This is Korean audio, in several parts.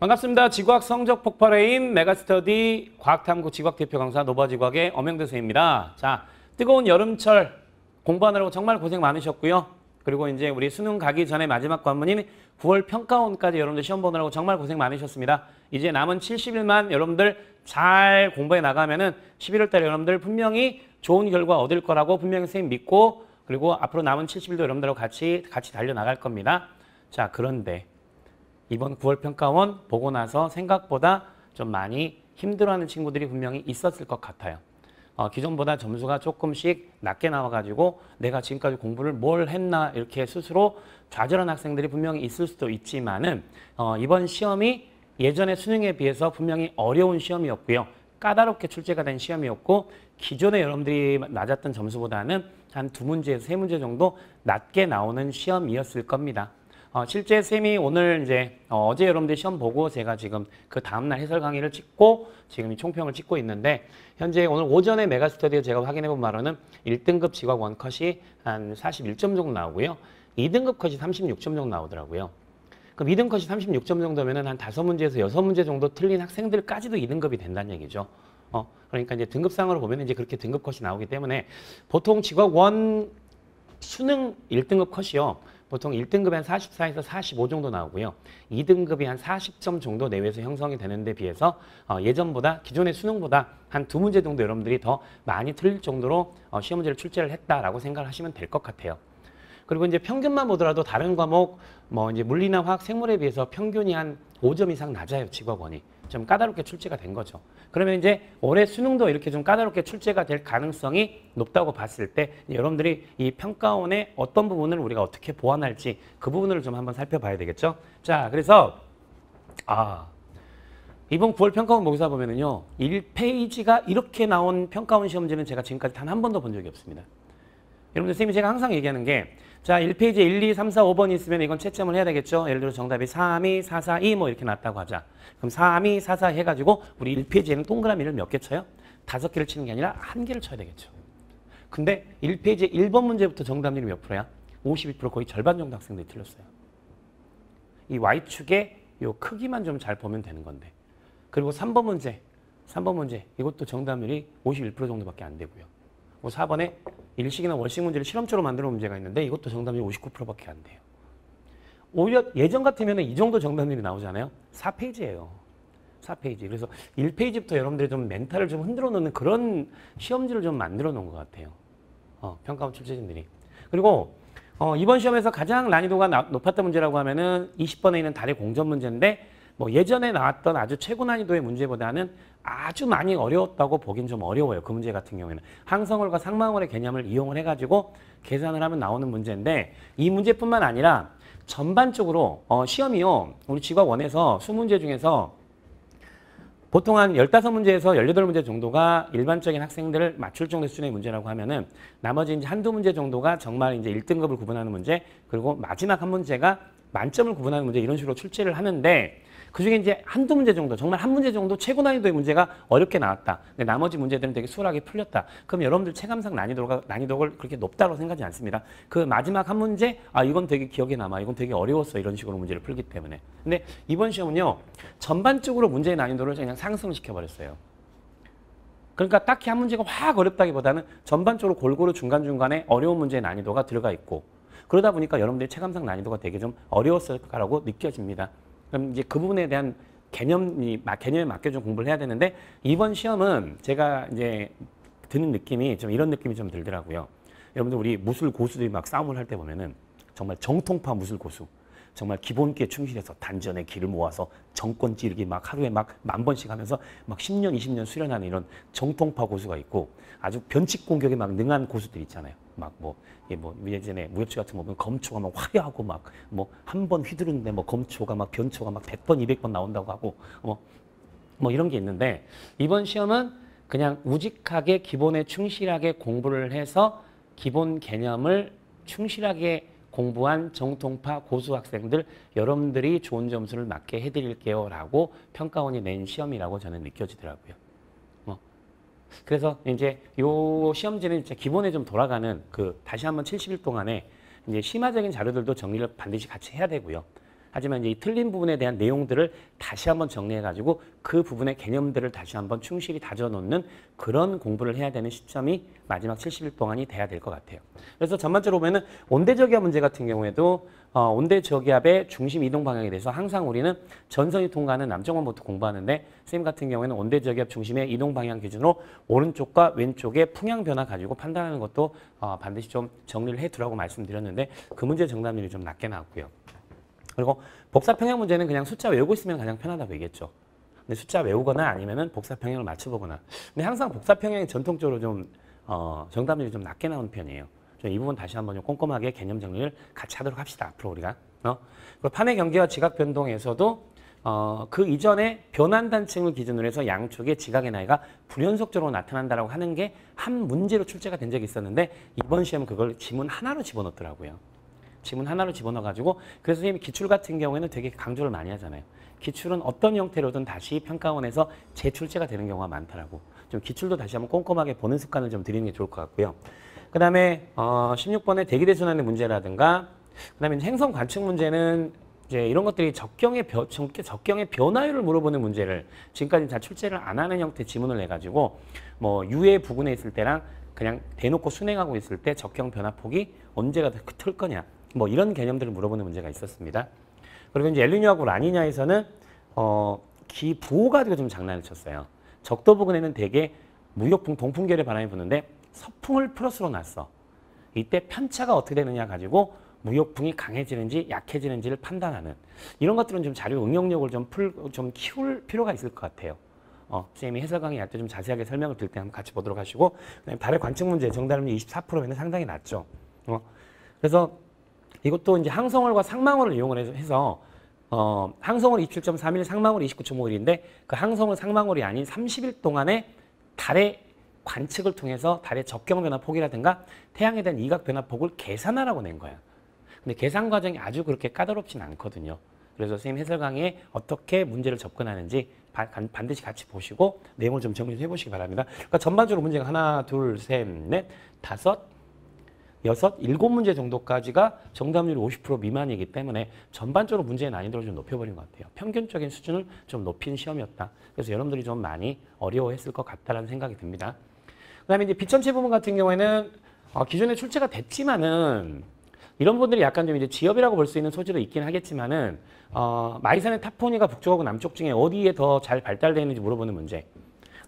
반갑습니다. 지구학 성적 폭발의 힘 메가스터디 과학탐구 지구학 대표 강사 노바지구학의 엄영대 선생님입니다. 자, 뜨거운 여름철 공부하느라고 정말 고생 많으셨고요. 그리고 이제 우리 수능 가기 전에 마지막 관문인 9월 평가원까지 여러분들 시험 보느라고 정말 고생 많으셨습니다. 이제 남은 70일만 여러분들 잘 공부해 나가면은 11월 달에 여러분들 분명히 좋은 결과 얻을 거라고 분명히 선생님 믿고, 그리고 앞으로 남은 70일도 여러분들하고 같이 달려나갈 겁니다. 자, 그런데 이번 9월 평가원 보고 나서 생각보다 좀 많이 힘들어하는 친구들이 분명히 있었을 것 같아요. 기존보다 점수가 조금씩 낮게 나와가지고 내가 지금까지 공부를 뭘 했나 이렇게 스스로 좌절한 학생들이 분명히 있을 수도 있지만은 이번 시험이 예전의 수능에 비해서 분명히 어려운 시험이었고요. 까다롭게 출제가 된 시험이었고 기존에 여러분들이 낮았던 점수보다는 한 2문제에서 3문제 정도 낮게 나오는 시험이었을 겁니다. 실제 쌤이 오늘 이제 어제 여러분들 시험 보고 제가 지금 그 다음날 해설 강의를 찍고 지금 이 총평을 찍고 있는데, 현재 오늘 오전에 메가스터디에 제가 확인해 본 바로는 1등급 지각 원컷이 한 41점 정도 나오고요. 2등급 컷이 36점 정도 나오더라고요. 그럼 2등급 컷이 36점 정도면은 한 5문제에서 6문제 정도 틀린 학생들까지도 2등급이 된다는 얘기죠. 그러니까 이제 등급상으로 보면 이제 그렇게 등급 컷이 나오기 때문에 보통 지각 원 수능 1등급 컷이요. 보통 1등급이 한 44에서 45 정도 나오고요. 2등급이 한 40점 정도 내외에서 형성이 되는 데 비해서 예전보다, 기존의 수능보다 한 2문제 정도 여러분들이 더 많이 틀릴 정도로 시험 문제를 출제를 했다라고 생각을 하시면 될 것 같아요. 그리고 이제 평균만 보더라도 다른 과목 뭐 이제 물리나 화학, 생물에 비해서 평균이 한 5점 이상 낮아요. 지각원이. 좀 까다롭게 출제가 된 거죠. 그러면 이제 올해 수능도 이렇게 좀 까다롭게 출제가 될 가능성이 높다고 봤을 때 여러분들이 이 평가원의 어떤 부분을 우리가 어떻게 보완할지 그 부분을 좀 한번 살펴봐야 되겠죠. 자, 그래서 이번 9월 평가원 모의고사 보면은요, 1페이지가 이렇게 나온 평가원 시험지는 제가 지금까지 단 한 번도 본 적이 없습니다. 여러분들, 선생님이 제가 항상 얘기하는 게, 자, 1페이지에 1, 2, 3, 4, 5번이 있으면 이건 채점을 해야 되겠죠. 예를 들어 정답이 3, 2, 4, 4, 2 뭐 이렇게 났다고 하자. 그럼 3, 2, 4, 4 해가지고 우리 1페이지에는 동그라미를 몇 개 쳐요? 5개를 치는 게 아니라 1개를 쳐야 되겠죠. 근데 1페이지에 1번 문제부터 정답률이 몇 프로야? 52%, 거의 절반 정도 학생들이 틀렸어요. 이 Y축의 요 크기만 좀 잘 보면 되는 건데. 그리고 3번 문제 이것도 정답률이 51% 정도밖에 안 되고요. 4번에 일식이나 월식 문제를 실험적으로 만드는 문제가 있는데 이것도 정답률이 59%밖에 안 돼요. 오히려 예전 같으면 이 정도 정답률이 나오잖아요. 4페이지예요. 4페이지. 그래서 1페이지부터 여러분들이 좀 멘탈을 좀 흔들어 놓는 그런 시험지를 좀 만들어 놓은 것 같아요. 평가원 출제진들이. 그리고 이번 시험에서 가장 난이도가 높았던 문제라고 하면은 20번에 있는 달의 공전 문제인데, 뭐 예전에 나왔던 아주 최고 난이도의 문제보다는 아주 많이 어려웠다고 보긴 좀 어려워요. 그 문제 같은 경우에는 항성월과 상방월의 개념을 이용을 해가지고 계산을 하면 나오는 문제인데, 이 문제뿐만 아니라 전반적으로 시험이요, 우리 지각원에서 수문제 중에서 보통 한 15문제에서 18문제 정도가 일반적인 학생들을 맞출 정도 수준의 문제라고 하면은, 나머지 이제 한두 문제 정도가 정말 이제 1등급을 구분하는 문제, 그리고 마지막 한 문제가 만점을 구분하는 문제, 이런 식으로 출제를 하는데, 그중에 이제 한두 문제 정도, 정말 한 문제 정도 최고 난이도의 문제가 어렵게 나왔다. 근데 나머지 문제들은 되게 수월하게 풀렸다. 그럼 여러분들 체감상 난이도가 그렇게 높다고 생각하지 않습니다. 그 마지막 한 문제, 이건 되게 기억에 남아. 이건 되게 어려웠어. 이런 식으로 문제를 풀기 때문에. 근데 이번 시험은요, 전반적으로 문제의 난이도를 그냥 상승시켜버렸어요. 그러니까 딱히 한 문제가 확 어렵다기보다는 전반적으로 골고루 중간중간에 어려운 문제의 난이도가 들어가 있고, 그러다 보니까 여러분들의 체감상 난이도가 되게 좀 어려웠을까라고 느껴집니다. 그럼 이제 그 부분에 대한 개념에 맞게좀 공부를 해야 되는데, 이번 시험은 제가 이제 드는 느낌이 좀 이런 느낌이 좀 들더라고요. 여러분들, 우리 무술 고수들이 막 싸움을 할때 보면은 정말 정통파 무술 고수, 정말 기본기에 충실해서 단전에 기를 모아서 정권 찌르기 막 하루에 막 10,000번씩 하면서 막 10년, 20년 수련하는 이런 정통파 고수가 있고, 아주 변칙 공격에 막 능한 고수들 있잖아요. 막 뭐 예전에 무협지 같은 거 보면 검초가 막 화려하고 막 뭐 한 번 휘두르는데 뭐 검초가 막 변초가 막 100번, 200번 나온다고 하고 뭐 이런 게 있는데, 이번 시험은 그냥 우직하게 기본에 충실하게 공부를 해서 기본 개념을 충실하게 공부한 정통파 고수 학생들 여러분들이 좋은 점수를 맞게 해드릴게요 라고 평가원이 낸 시험이라고 저는 느껴지더라고요. 그래서 이제 요 시험지는 이제 기본에 좀 돌아가는, 다시 한번 70일 동안에 이제 심화적인 자료들도 정리를 반드시 같이 해야 되고요. 하지만 이제 이 틀린 부분에 대한 내용들을 다시 한번 정리해가지고 그 부분의 개념들을 다시 한번 충실히 다져놓는 그런 공부를 해야 되는 시점이 마지막 70일 동안이 돼야 될 것 같아요. 그래서 전반적으로 보면은 온대저기압 문제 같은 경우에도 온대저기압의 중심 이동 방향에 대해서 항상 우리는 전선이 통과하는 남정원부터 공부하는데 선생님 같은 경우에는 온대저기압 중심의 이동 방향 기준으로 오른쪽과 왼쪽의 풍향 변화 가지고 판단하는 것도 반드시 좀 정리를 해두라고 말씀드렸는데 그 문제 정답률이 좀 낮게 나왔고요. 그리고 복사평형 문제는 그냥 숫자 외우고 있으면 가장 편하다고 얘기했죠. 근데 숫자 외우거나 아니면은 복사평형을 맞춰보거나. 근데 항상 복사평형이 전통적으로 좀 정답률이 좀 낮게 나오는 편이에요. 좀 이 부분 다시 한번 좀 꼼꼼하게 개념 정리를 같이 하도록 합시다. 앞으로 우리가. 그리고 판의 경계와 지각 변동에서도 그 이전에 변환단층을 기준으로 해서 양쪽의 지각의 나이가 불연속적으로 나타난다라고 하는 게 한 문제로 출제가 된 적이 있었는데 이번 시험은 그걸 지문 하나로 집어넣더라고요. 지문 하나로 집어넣어가지고 그래서 선생님이 기출 같은 경우에는 되게 강조를 많이 하잖아요. 기출은 어떤 형태로든 다시 평가원에서 재출제가 되는 경우가 많더라고. 좀 기출도 다시 한번 꼼꼼하게 보는 습관을 좀 들이는 게 좋을 것 같고요. 그 다음에 16번의 대기대순환의 문제라든가 그 다음에 행성 관측 문제는 이제 이런 것들이 적경의 변화율을 물어보는 문제를 지금까지 다 출제를 안 하는 형태 지문을 내가지고 뭐 유해 부근에 있을 때랑 그냥 대놓고 순행하고 있을 때 적경 변화폭이 언제가 더 클 거냐. 뭐 이런 개념들을 물어보는 문제가 있었습니다. 그리고 이제 엘니뇨하고 라니냐에서는 기부호 가지고 좀 장난을 쳤어요. 적도 부근에는 대개 무역풍, 동풍결의 바람이 부는데 서풍을 플러스로 놨어. 이때 편차가 어떻게 되느냐 가지고 무역풍이 강해지는지 약해지는지를 판단하는 이런 것들은 좀 자료 응용력을 좀 키울 필요가 있을 것 같아요. 선생님이 해설 강의 할 때 좀 자세하게 설명을 드릴 때 한번 같이 보도록 하시고 그다음에 달의 관측 문제 정답률이 24%면 상당히 낮죠. 그래서 이것도 이제 항성월과 상망월을 이용을 해서 항성월 27.31, 상망월 29.51인데 그 항성월 상망월이 아닌 30일 동안에 달의 관측을 통해서 달의 적경 변화폭이라든가 태양에 대한 이각 변화폭을 계산하라고 낸 거야. 근데 계산 과정이 아주 그렇게 까다롭진 않거든요. 그래서 선생님 해설 강의에 어떻게 문제를 접근하는지 반드시 같이 보시고 내용을 좀 정리해 보시기 바랍니다. 그러니까 전반적으로 문제가 하나, 둘, 셋, 넷, 다섯, 여섯, 일곱 문제 정도까지가 정답률이 50% 미만이기 때문에 전반적으로 문제의 난이도를 좀 높여버린 것 같아요. 평균적인 수준을 좀 높인 시험이었다. 그래서 여러분들이 좀 많이 어려워했을 것 같다라는 생각이 듭니다. 그 다음에 이제 비첨체 부분 같은 경우에는 기존에 출제가 됐지만은 이런 분들이 약간 좀 이제 지엽이라고 볼 수 있는 소지도 있긴 하겠지만은 마이산의 타포니가 북쪽하고 남쪽 중에 어디에 더 잘 발달되어 있는지 물어보는 문제.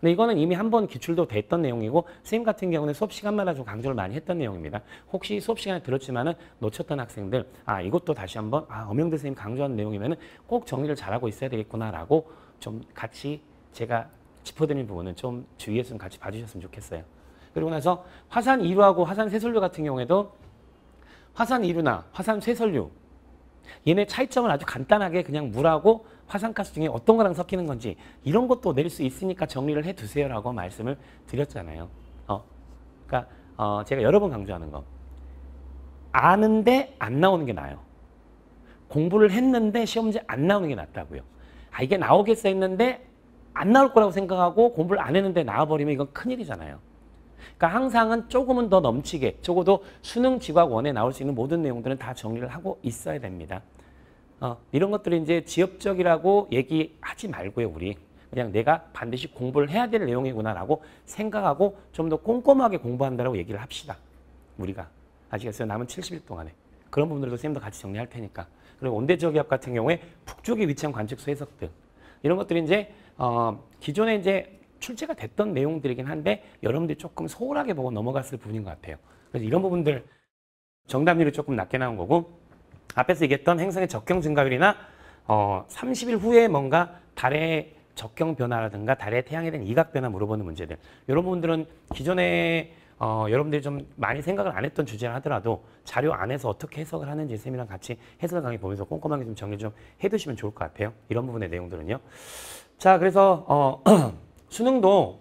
근데 이거는 이미 한번 기출도 됐던 내용이고 선생님 같은 경우는 수업 시간마다 좀 강조를 많이 했던 내용입니다. 혹시 수업 시간에 들었지만은 놓쳤던 학생들 이것도 다시 한번 엄영대 선생님 강조하는 내용이면은 꼭 정리를 잘하고 있어야 되겠구나라고 좀 같이 제가 짚어드린 부분은 좀 주의해서 같이 봐주셨으면 좋겠어요. 그리고 나서 화산 2루하고 화산 세설류 같은 경우에도 화산 2루나 화산 세설류 얘네 차이점을 아주 간단하게 그냥 물하고 화산가스 중에 어떤 거랑 섞이는 건지 이런 것도 낼 수 있으니까 정리를 해두세요 라고 말씀을 드렸잖아요. 그러니까 제가 여러 번 강조하는 거 아는데 안 나오는 게 나아요. 공부를 했는데 시험지 안 나오는 게 낫다고요. 이게 나오겠어 했는데 안 나올 거라고 생각하고 공부를 안 했는데 나와버리면 이건 큰일이잖아요. 그러니까 항상은 조금은 더 넘치게 적어도 수능 지각 원에 나올 수 있는 모든 내용들은 다 정리를 하고 있어야 됩니다. 이런 것들이 이제 지엽적이라고 얘기하지 말고요. 우리 그냥 내가 반드시 공부를 해야 될 내용이구나라고 생각하고 좀 더 꼼꼼하게 공부한다라고 얘기를 합시다. 우리가 아시겠어요? 남은 70일 동안에 그런 부분들도 선생님도 같이 정리할 테니까. 그리고 온대저기압 같은 경우에 북쪽에 위치한 관측소 해석 등 이런 것들이 이제 기존에 이제 출제가 됐던 내용들이긴 한데 여러분들이 조금 소홀하게 보고 넘어갔을 부분인 것 같아요. 그래서 이런 부분들 정답률이 조금 낮게 나온 거고 앞에서 얘기했던 행성의 적경 증가율이나 30일 후에 뭔가 달의 적경 변화라든가 달의 태양에 대한 이각 변화 물어보는 문제들 이런 부분들은 기존에 여러분들이 좀 많이 생각을 안 했던 주제를 하더라도 자료 안에서 어떻게 해석을 하는지 쌤이랑 같이 해설 강의 보면서 꼼꼼하게 좀 정리 좀 해두시면 좋을 것 같아요. 이런 부분의 내용들은요. 자, 그래서 수능도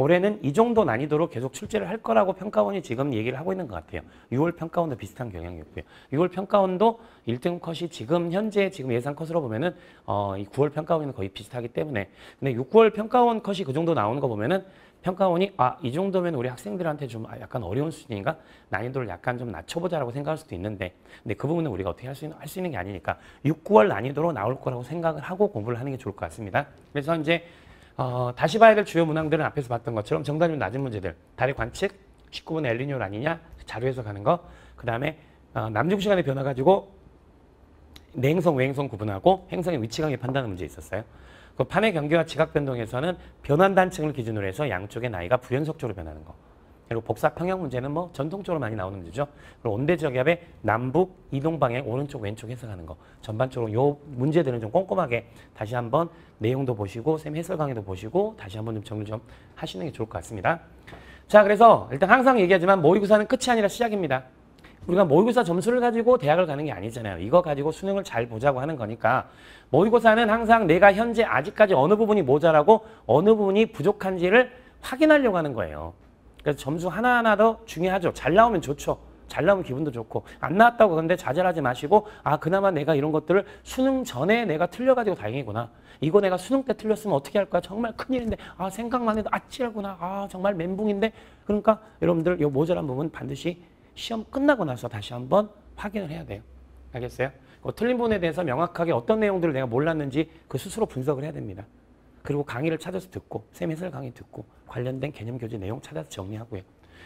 올해는 이 정도 난이도로 계속 출제를 할 거라고 평가원이 지금 얘기를 하고 있는 것 같아요. 6월 평가원도 비슷한 경향이었고요. 6월 평가원도 1등 컷이 지금 현재 지금 예상 컷으로 보면은 이 9월 평가원은 거의 비슷하기 때문에 근데 6, 9월 평가원 컷이 그 정도 나오는 거 보면은 평가원이 아, 이 정도면 우리 학생들한테 좀 약간 어려운 수준인가? 난이도를 약간 좀 낮춰보자라고 생각할 수도 있는데, 근데 그 부분은 우리가 어떻게 할 수 있는 게 아니니까 6, 9월 난이도로 나올 거라고 생각을 하고 공부를 하는 게 좋을 것 같습니다. 그래서 이제 다시 봐야 될 주요 문항들은 앞에서 봤던 것처럼 정답률 낮은 문제들, 달의 관측, 19분의 엘리뇨 아니냐, 자료 해석하는 거, 그 다음에 남중 시간의 변화 가지고 내행성, 외행성 구분하고 행성의 위치 관계 판단하는 문제 있었어요. 그 판의 경계와 지각 변동에서는 변환 단층을 기준으로 해서 양쪽의 나이가 부연속적으로 변하는 거. 그리고 복사 평형 문제는 뭐 전통적으로 많이 나오는 문제죠. 그리고 온대 지역의 남북 이동 방향 오른쪽 왼쪽 해석하는 거. 전반적으로 요 문제들은 좀 꼼꼼하게 다시 한번 내용도 보시고 쌤 해설 강의도 보시고 다시 한번 좀 정리 좀 하시는 게 좋을 것 같습니다. 자, 그래서 일단 항상 얘기하지만 모의고사는 끝이 아니라 시작입니다. 우리가 모의고사 점수를 가지고 대학을 가는 게 아니잖아요. 이거 가지고 수능을 잘 보자고 하는 거니까 모의고사는 항상 내가 현재 아직까지 어느 부분이 모자라고 어느 부분이 부족한지를 확인하려고 하는 거예요. 그래서 점수 하나하나 더 중요하죠. 잘 나오면 좋죠. 잘 나오면 기분도 좋고, 안 나왔다고 그런데 좌절하지 마시고, 아, 그나마 내가 이런 것들을 수능 전에 내가 틀려가지고 다행이구나. 이거 내가 수능 때 틀렸으면 어떻게 할 거야? 정말 큰일인데, 아, 생각만 해도 아찔하구나. 아, 정말 멘붕인데. 그러니까 여러분들 이 모자란 부분 반드시 시험 끝나고 나서 다시 한번 확인을 해야 돼요. 알겠어요? 틀린 부분에 대해서 명확하게 어떤 내용들을 내가 몰랐는지 그 스스로 분석을 해야 됩니다. 그리고 강의를 찾아서 듣고, 쌤 해설 강의 듣고, 관련된 개념 교재 내용 찾아서 정리하고요.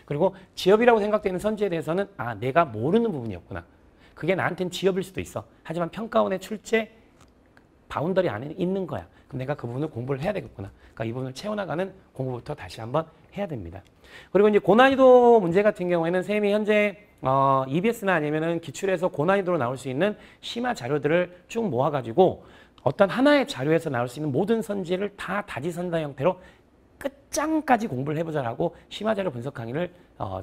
그리고 지엽이라고 생각되는 선지에 대해서는 아, 내가 모르는 부분이었구나. 그게 나한테는 지엽일 수도 있어. 하지만 평가원의 출제 바운더리 안에 있는 거야. 그럼 내가 그 부분을 공부를 해야 되겠구나. 그러니까 이 부분을 채워나가는 공부부터 다시 한번 해야 됩니다. 그리고 이제 고난이도 문제 같은 경우에는 쌤이 현재 EBS나 아니면은 기출에서 고난이도로 나올 수 있는 심화 자료들을 쭉 모아가지고 어떤 하나의 자료에서 나올 수 있는 모든 선지를 다 다지선다 형태로 끝장까지 공부를 해보자라고 심화자료 분석 강의를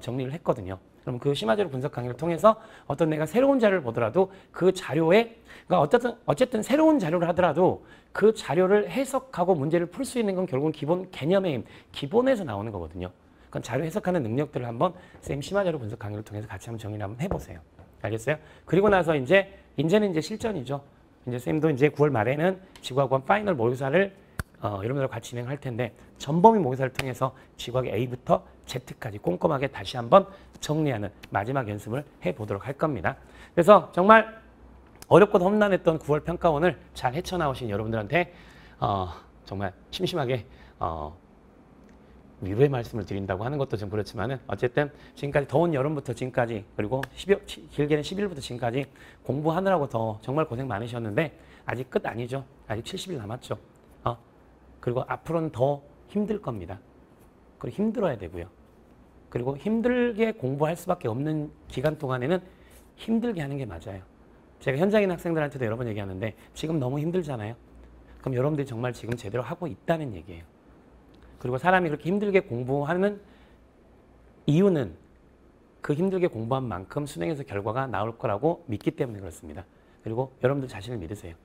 정리를 했거든요. 그럼 그 심화자료 분석 강의를 통해서 어떤 내가 새로운 자료를 보더라도 그 자료에, 그러니까 어쨌든 새로운 자료를 하더라도 그 자료를 해석하고 문제를 풀 수 있는 건 결국은 기본 개념의 힘, 기본에서 나오는 거거든요. 그건 자료 해석하는 능력들을 한번 쌤 심화자료 분석 강의를 통해서 같이 한번 정리를 한번 해보세요. 알겠어요? 그리고 나서 이제는 실전이죠. 이제 쌤도 이제 9월 말에는 지구학원 파이널 모의고사를 여러분들 같이 진행할 텐데 전범위 모의사를 통해서 지구학의 A부터 Z까지 꼼꼼하게 다시 한번 정리하는 마지막 연습을 해보도록 할 겁니다. 그래서 정말 어렵고 험난했던 9월 평가원을 잘 헤쳐나오신 여러분들한테 정말 심심하게 위로의 말씀을 드린다고 하는 것도 좀 그렇지만은 어쨌든 지금까지 더운 여름부터 지금까지 그리고 길게는 10일부터 지금까지 공부하느라고 더 정말 고생 많으셨는데 아직 끝 아니죠. 아직 70일 남았죠. 그리고 앞으로는 더 힘들 겁니다. 그리고 힘들어야 되고요. 그리고 힘들게 공부할 수밖에 없는 기간 동안에는 힘들게 하는 게 맞아요. 제가 현장에 있는 학생들한테도 여러 번 얘기하는데 지금 너무 힘들잖아요. 그럼 여러분들이 정말 지금 제대로 하고 있다는 얘기예요. 그리고 사람이 그렇게 힘들게 공부하는 이유는 그 힘들게 공부한 만큼 수능에서 결과가 나올 거라고 믿기 때문에 그렇습니다. 그리고 여러분들 자신을 믿으세요.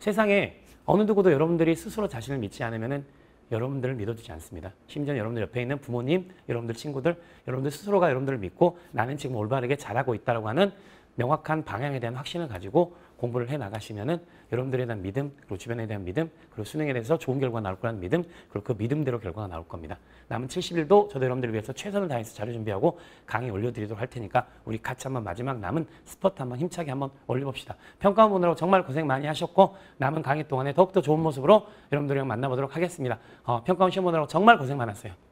세상에 어느 누구도 여러분들이 스스로 자신을 믿지 않으면 여러분들을 믿어주지 않습니다. 심지어 여러분들 옆에 있는 부모님, 여러분들 친구들, 여러분들 스스로가 여러분들을 믿고 나는 지금 올바르게 잘하고 있다고 하는 명확한 방향에 대한 확신을 가지고 공부를 해나가시면 여러분들에 대한 믿음, 그리고 주변에 대한 믿음, 그리고 수능에 대해서 좋은 결과가 나올 거라는 믿음, 그리고 그 믿음대로 결과가 나올 겁니다. 남은 70일도 저도 여러분들을 위해서 최선을 다해서 자료 준비하고 강의 올려드리도록 할 테니까 우리 같이 한번 마지막 남은 스퍼트 한번 힘차게 한번 올려봅시다. 평가원 보느라고 정말 고생 많이 하셨고 남은 강의 동안에 더욱더 좋은 모습으로 여러분들이랑 만나보도록 하겠습니다. 평가원 시험 보느라고 정말 고생 많았어요.